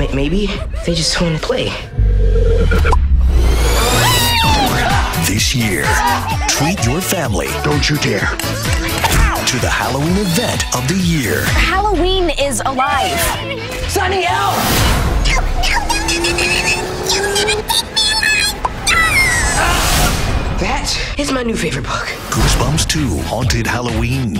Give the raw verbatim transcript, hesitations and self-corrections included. M- maybe they just want to play. This year, treat your family. Don't you dare. To the Halloween event of the year. Halloween is alive. Sunny out! That is my new favorite book. Goosebumps two, Haunted Halloween.